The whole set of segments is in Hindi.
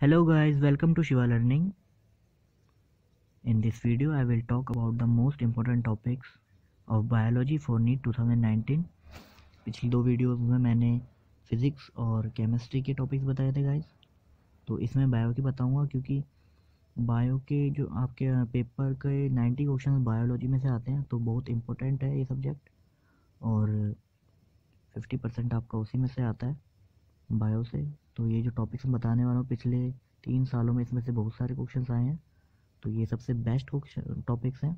Hello guys, welcome to Shiva Learning. In this video I will talk about the most important topics of biology for NEET 2019. पिछली दो वीडियोस में मैंने फिजिक्स और केमिस्ट्री के टॉपिक्स बताए थे गाइस, तो इसमें बायो के बताऊंगा क्योंकि बायो के जो आपके पेपर के 90 क्वेश्चन बायोलॉजी में से आते हैं, तो बहुत इम्पोर्टेंट है ये सब्जेक्ट और 50% आपका उसी में से आता है बायो से। तो ये जो टॉपिक्स मैं बताने वाला हूँ, पिछले 3 सालों में इसमें से बहुत सारे क्वेश्चंस आए हैं, तो ये सबसे बेस्ट टॉपिक्स हैं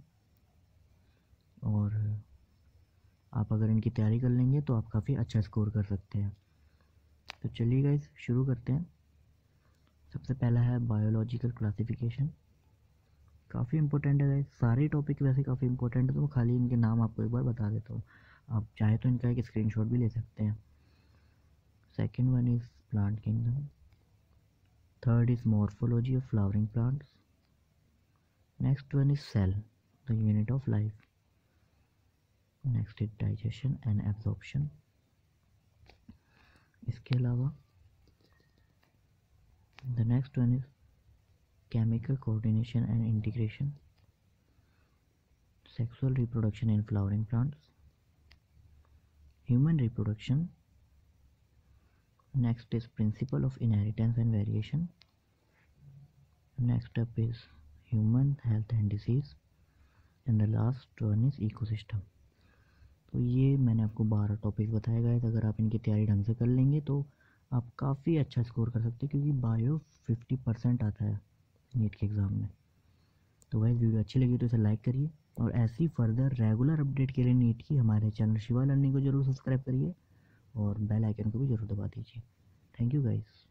और आप अगर इनकी तैयारी कर लेंगे तो आप काफ़ी अच्छा स्कोर कर सकते हैं। तो चलिए गाइस शुरू करते हैं। सबसे पहला है बायोलॉजिकल क्लासिफिकेशन, काफ़ी इंपॉर्टेंट है गाइस। सारे टॉपिक वैसे काफ़ी इंपॉर्टेंट है, तो मैं खाली इनके नाम आपको एक बार बता देता हूँ, आप चाहे तो इनका एक स्क्रीनशॉट भी ले सकते हैं। Second one is plant kingdom. Third is morphology of flowering plants. Next one is cell, the unit of life. Next is digestion and absorption. इसके अलावा the next one is chemical coordination and integration. Sexual reproduction in flowering plants. Human reproduction. Next is principle of inheritance and variation. Next up is human health and disease, and the last one is ecosystem. तो ये मैंने आपको 12 टॉपिक बताए गए थे। अगर आप इनकी तैयारी ढंग से कर लेंगे तो आप काफ़ी अच्छा स्कोर कर सकते हैं, क्योंकि बायो 50% आता है नीट के एग्ज़ाम में। तो गाइस वीडियो अच्छी लगी तो इसे लाइक करिए और ऐसी फर्दर रेगुलर अपडेट के लिए नीट की हमारे चैनल शिवा लर्निंग को जरूर सब्सक्राइब करिए और बेल आइकन को भी जरूर दबा दीजिए। Thank you guys.